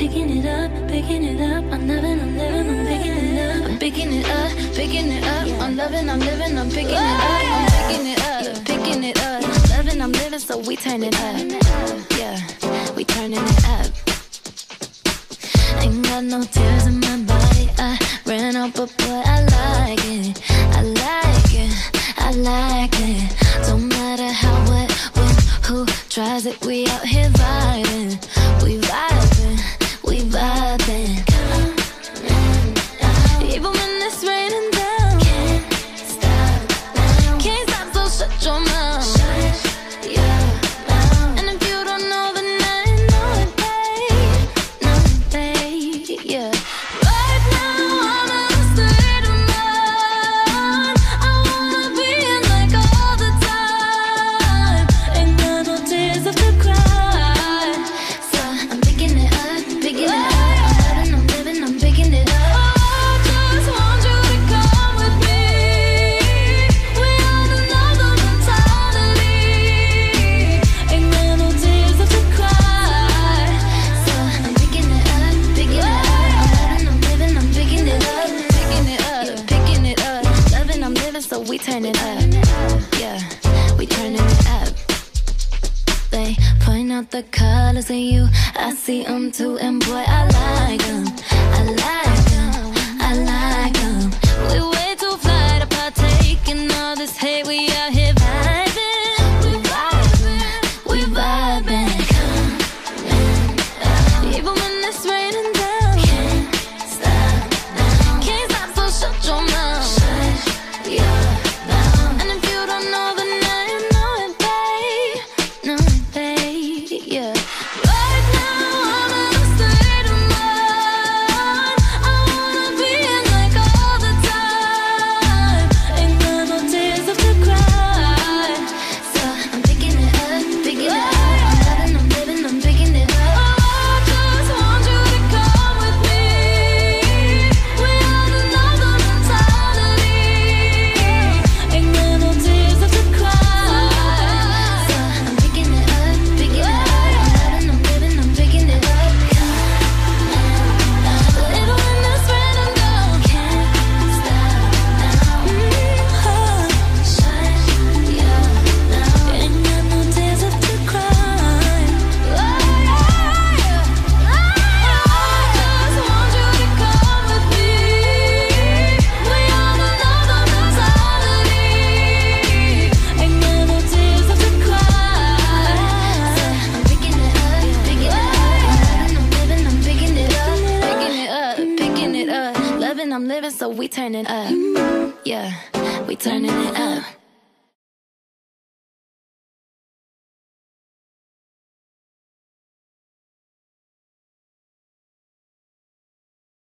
picking it up, picking it up. I'm loving, I'm living, I'm picking it up. I'm picking it up, picking it up. I'm loving, I'm living, I'm picking it up. I'm picking it up, picking it up. I'm loving, I'm living, so we turn it up. Yeah, we turning it up. Ain't got no tears in my body. I ran out, but boy, I like it. I like it, I like it. Don't matter how, what, when, who tries it. We out here vibing, we vibing, we vibing. Even when it's raining down, can't stop, so shut your mouth. And if you don't know, then I know it, babe. Know it, babe, yeah. Right now I'm in a state of mind. I wanna be in like all the time. Ain't got no tears left to cry. So I'm picking it up, picking it up. I'm loving, I'm living, I'm picking it up. I just want you to come with me. We on another mentality. Ain't got no tears left to cry. So I'm picking it up, picking it up. I'm loving, I'm living, I'm picking it up. Picking it up, picking it up. I'm loving, I'm living, so we turn it up. Yeah, we turning it up. They point out the colors in you, I see them too, and boy, I like them, I like them, I like them. We way too fly to partake in all this hate, we out here vibing, we vibing, we vibing. Even when it's raining down, can't stop, so shut your mouth. And if you don't know, then I know it, babe. Know it, babe, yeah. Right now I'm in a state of mind. I wanna be in like all the time. Ain't got no tears left to cry. So I'm picking it up, picking it up. I'm loving, I'm living, I'm picking it up. I just want you to come with me. We on another mentality. Ain't got no tears left to cry. So I'm picking it up, picking it up. I'm loving, I'm living, I'm picking it up. Even when it's raining down, can't stop now. Ain't got no tears left to cry. I just want you to come with me. We on another mentality. Ain't got no tears left to cry. So I'm picking it up, picking it up. I'm loving, I'm living, I'm picking it up. Picking it up, picking it up. Loving, I'm living, so we turning up. Yeah, we turning it up.